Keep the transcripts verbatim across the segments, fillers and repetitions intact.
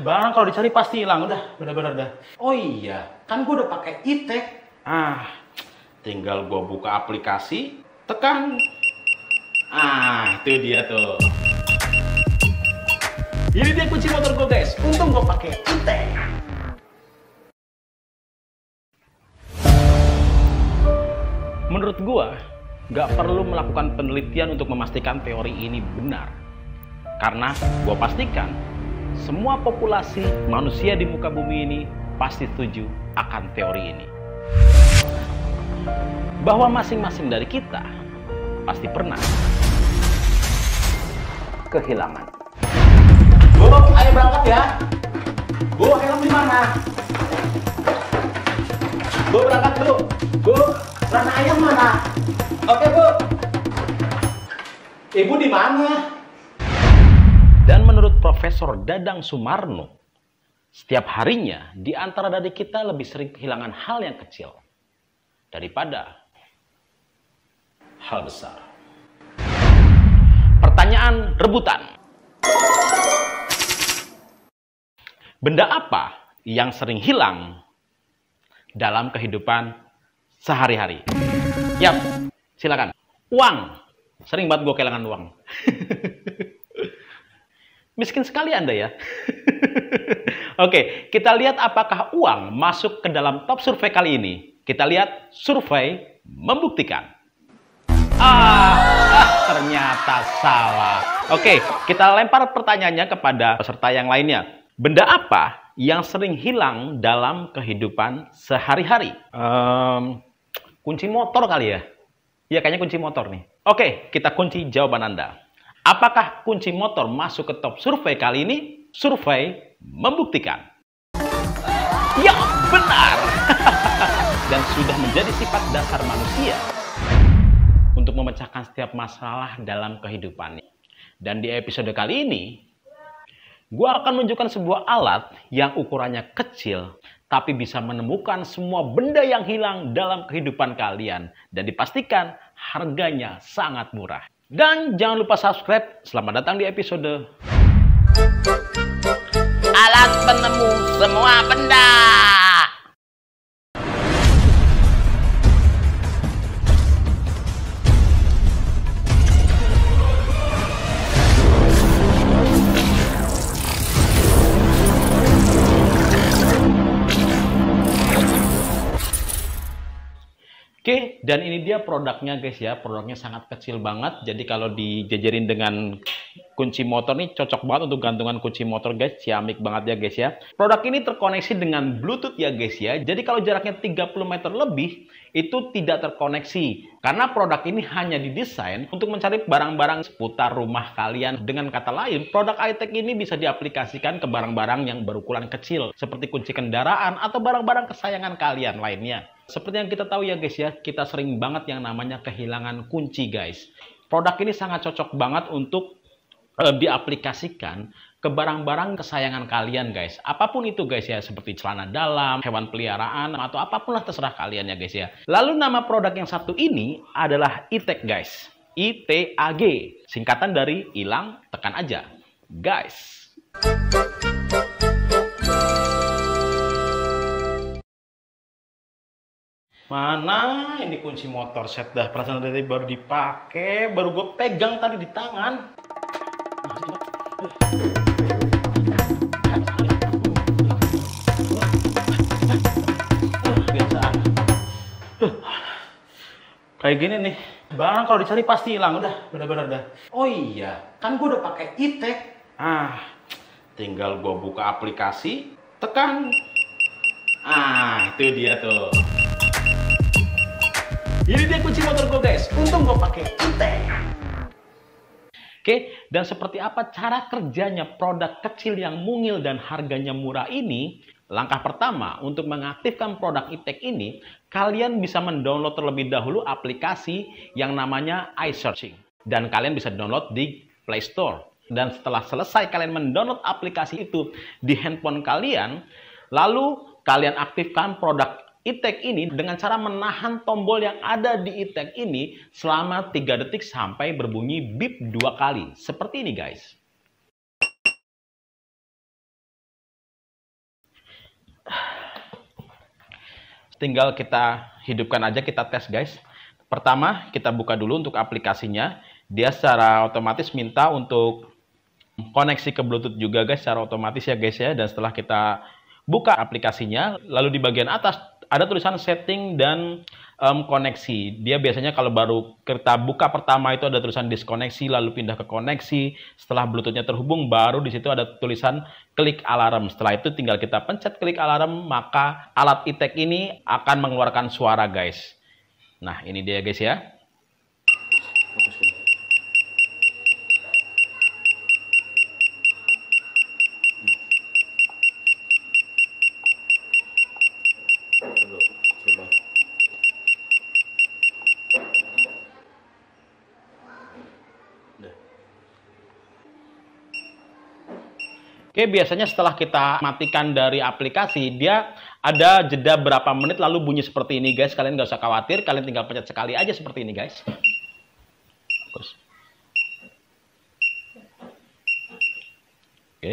Barang kalau dicari pasti hilang, udah benar-benar dah. Oh iya, kan gue udah pakai e-tag. Ah, tinggal gue buka aplikasi, tekan. Ah, itu dia tuh. Ini dia kunci motor gue guys. Untung gue pakai e-tag. Menurut gue, nggak perlu melakukan penelitian untuk memastikan teori ini benar. Karena gue pastikan semua populasi manusia di muka bumi ini pasti setuju akan teori ini. Bahwa masing-masing dari kita pasti pernah kehilangan. Bob, ayo berangkat ya. Bob, helm di mana? Bob, berangkat dulu. Bob, rana ayam mana? Oke, Bob. Ibu di mana? Dan menurut Profesor Dadang Sumarno, setiap harinya di antara dari kita lebih sering kehilangan hal yang kecil daripada hal besar. Pertanyaan rebutan. Benda apa yang sering hilang dalam kehidupan sehari-hari? Yap, silakan. Uang. Sering banget gue kehilangan uang. Miskin sekali Anda ya. Oke, kita lihat apakah uang masuk ke dalam top survei kali ini. Kita lihat survei membuktikan. Ah, ah ternyata salah. Oke, kita lempar pertanyaannya kepada peserta yang lainnya. Benda apa yang sering hilang dalam kehidupan sehari-hari? Um, kunci motor kali ya? Iya, kayaknya kunci motor nih. Oke, kita kunci jawaban Anda. Apakah kunci motor masuk ke top survei kali ini? Survei membuktikan. Ya, benar. Dan sudah menjadi sifat dasar manusia untuk memecahkan setiap masalah dalam kehidupannya. Dan di episode kali ini, gue akan menunjukkan sebuah alat yang ukurannya kecil, tapi bisa menemukan semua benda yang hilang dalam kehidupan kalian. Dan dipastikan harganya sangat murah. Dan jangan lupa subscribe. Selamat datang di episode Alat Penemu Semua Benda. Oke, dan ini dia produknya guys ya. Produknya sangat kecil banget. Jadi kalau dijajarin dengan kunci motor nih cocok banget untuk gantungan kunci motor guys. Ciamik banget ya guys ya. Produk ini terkoneksi dengan Bluetooth ya guys ya. Jadi kalau jaraknya tiga puluh meter lebih itu tidak terkoneksi. Karena produk ini hanya didesain untuk mencari barang-barang seputar rumah kalian. Dengan kata lain, produk iTech ini bisa diaplikasikan ke barang-barang yang berukuran kecil. Seperti kunci kendaraan atau barang-barang kesayangan kalian lainnya. Seperti yang kita tahu ya guys ya, kita sering banget yang namanya kehilangan kunci guys. Produk ini sangat cocok banget untuk e, diaplikasikan ke barang-barang kesayangan kalian guys. Apapun itu guys ya, seperti celana dalam, hewan peliharaan, atau apapun lah terserah kalian ya guys ya. Lalu nama produk yang satu ini adalah e-tag guys. I T A G, singkatan dari hilang tekan aja guys. Mana ini kunci motor set dah, perasaan dari baru dipakai, baru gue pegang tadi di tangan. Biasaan. Kayak gini nih, barang kalau dicari pasti hilang, udah benar-benar dah. Oh iya, kan gue udah pakai e-tag. Ah, tinggal gue buka aplikasi, tekan. Ah, itu dia tuh. Ini dia kunci motor gue guys, untung gue pakai e-tag. Oke, dan seperti apa cara kerjanya produk kecil yang mungil dan harganya murah ini? Langkah pertama untuk mengaktifkan produk e-tag ini, kalian bisa mendownload terlebih dahulu aplikasi yang namanya iSearching. Dan kalian bisa download di Play Store. Dan setelah selesai kalian mendownload aplikasi itu di handphone kalian, lalu kalian aktifkan produk e-tag ini dengan cara menahan tombol yang ada di e-tag ini selama tiga detik sampai berbunyi bip dua kali. Seperti ini guys. tinggal kita hidupkan aja, kita tes guys. Pertama, kita buka dulu untuk aplikasinya. Dia secara otomatis minta untuk koneksi ke Bluetooth juga guys, secara otomatis ya guys ya. Dan setelah kita buka aplikasinya, lalu di bagian atas ada tulisan setting dan um, koneksi. Dia biasanya kalau baru kita buka pertama itu ada tulisan diskoneksi, lalu pindah ke koneksi. Setelah Bluetooth-nya terhubung, baru di situ ada tulisan klik alarm. Setelah itu tinggal kita pencet klik alarm, maka alat e-tag ini akan mengeluarkan suara guys. Nah, ini dia guys ya. Oke, biasanya setelah kita matikan dari aplikasi, dia ada jeda berapa menit lalu bunyi seperti ini guys. Kalian nggak usah khawatir, kalian tinggal pencet sekali aja seperti ini guys. Terus. Oke.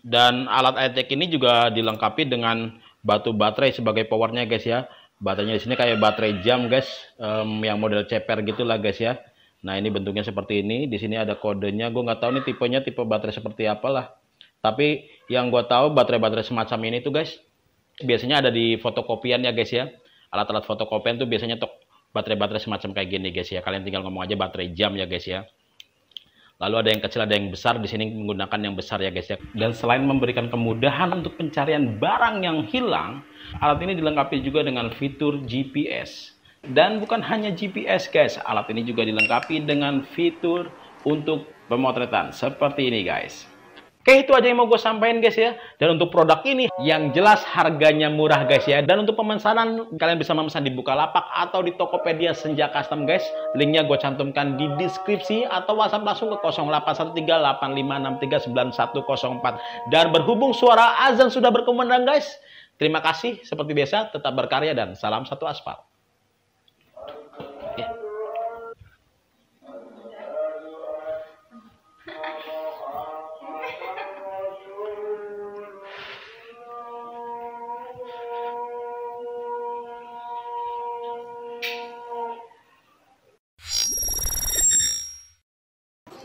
Dan alat e-tag ini juga dilengkapi dengan batu baterai sebagai powernya guys ya. Baterainya di sini kayak baterai jam guys, um, yang model ceper gitulah guys ya. Nah, ini bentuknya seperti ini. Di sini ada kodenya. Gue nggak tahu nih tipenya, tipe baterai seperti apalah. Tapi yang gue tahu baterai-baterai semacam ini tuh guys, biasanya ada di fotokopian ya guys ya. Alat-alat fotokopian tuh biasanya baterai-baterai semacam kayak gini guys ya. Kalian tinggal ngomong aja baterai jam ya guys ya. Lalu ada yang kecil, ada yang besar. Di sini menggunakan yang besar ya guys ya. Dan selain memberikan kemudahan untuk pencarian barang yang hilang, alat ini dilengkapi juga dengan fitur G P S. Dan bukan hanya G P S guys, alat ini juga dilengkapi dengan fitur untuk pemotretan seperti ini guys. Oke, itu aja yang mau gue sampaikan guys ya. Dan untuk produk ini yang jelas harganya murah guys ya. Dan untuk pemesanan, kalian bisa memesan di Bukalapak atau di Tokopedia Senja Custom guys. Linknya gue cantumkan di deskripsi, atau WhatsApp langsung ke nol delapan satu tiga delapan lima enam tiga sembilan satu nol empat. Dan berhubung suara azan sudah berkumandang guys, terima kasih seperti biasa, tetap berkarya dan salam satu aspal.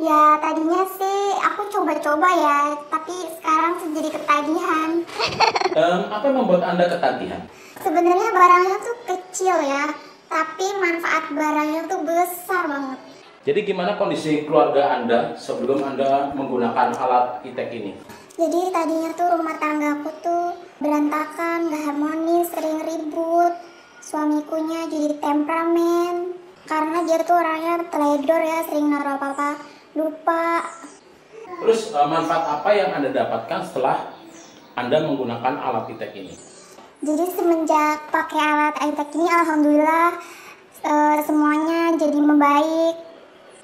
Ya, tadinya sih aku coba-coba ya, tapi sekarang sih jadi ketagihan. Um, apa yang membuat Anda ketagihan? Sebenarnya barangnya tuh kecil ya, tapi manfaat barangnya tuh besar banget. Jadi gimana kondisi keluarga Anda sebelum Anda menggunakan alat e-tag ini? Jadi tadinya tuh rumah tangga aku tuh berantakan, gak harmonis, sering ribut. Suamikunya jadi temperamen, karena dia tuh orangnya teledor ya, sering naruh apa-apa. Lupa. Terus manfaat apa yang Anda dapatkan setelah Anda menggunakan alat e-tag ini? Jadi semenjak pakai alat e-tag ini, alhamdulillah e, semuanya jadi membaik.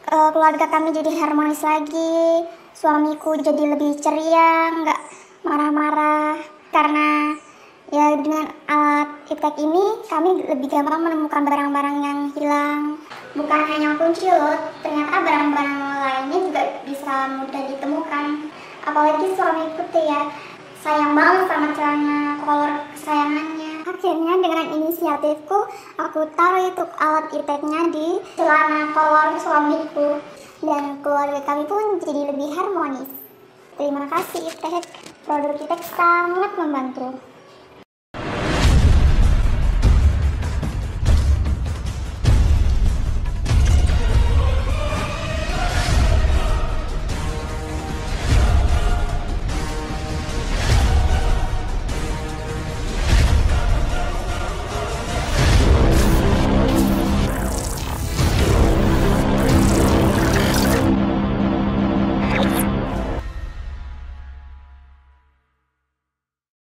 E, keluarga kami jadi harmonis lagi. Suamiku jadi lebih ceria, nggak marah-marah. Karena ya dengan alat e-tag ini kami lebih gampang menemukan barang-barang yang hilang. Bukan hanya kunci loh, ternyata barang-barang lainnya juga bisa mudah ditemukan. Apalagi suamiku tuh ya, sayang banget sama celana kolor kesayangannya. Akhirnya dengan inisiatifku, aku taruh itu alat e-tagnya di celana kolor suamiku. Dan keluarga kami pun jadi lebih harmonis. Terima kasih e-tag, produk e-tag sangat membantu.